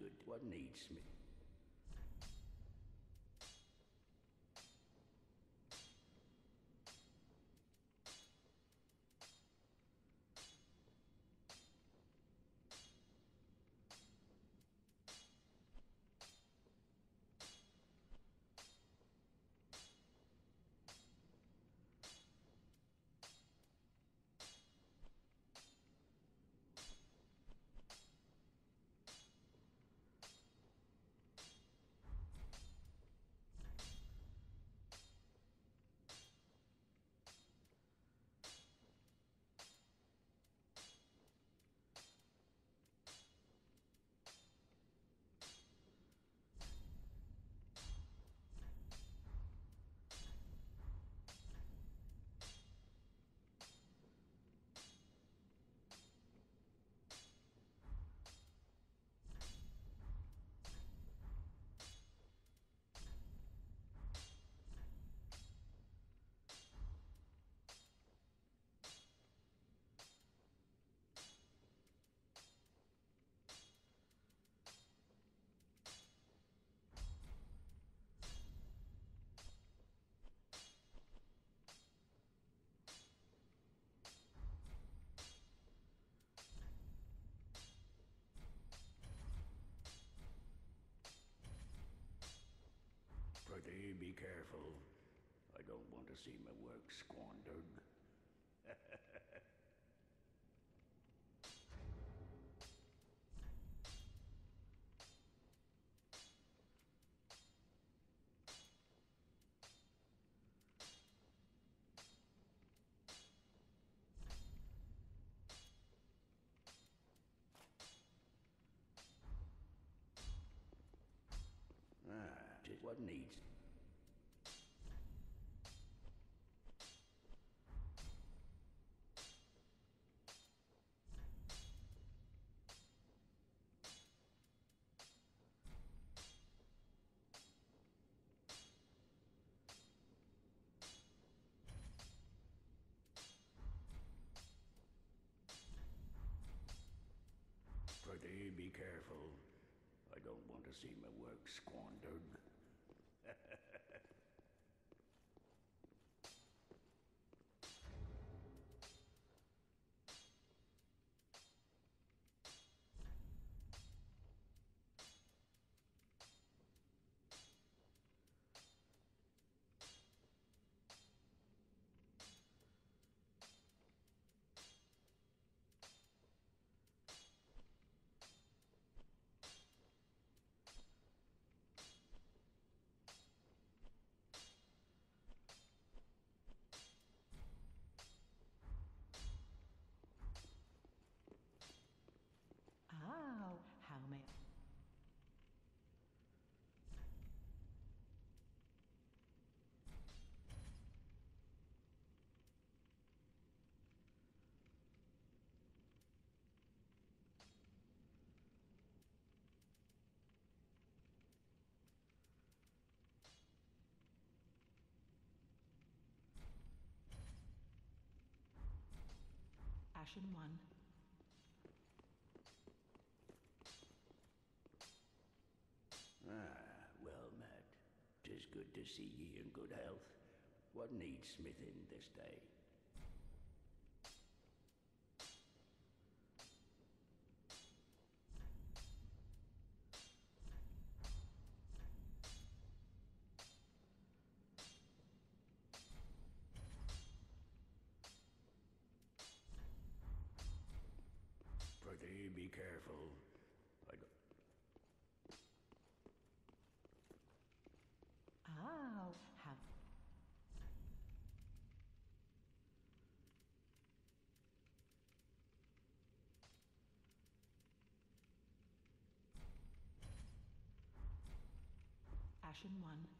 good. What needs me? Pretty, be careful. I don't want to see my work squandered. What needs? Pretty, be careful. I don't want to see my work squandered. Ashen one. Well met. 'Tis good to see ye in good health. What needs smithing this day? Pretty, be careful. I go. Ashen one.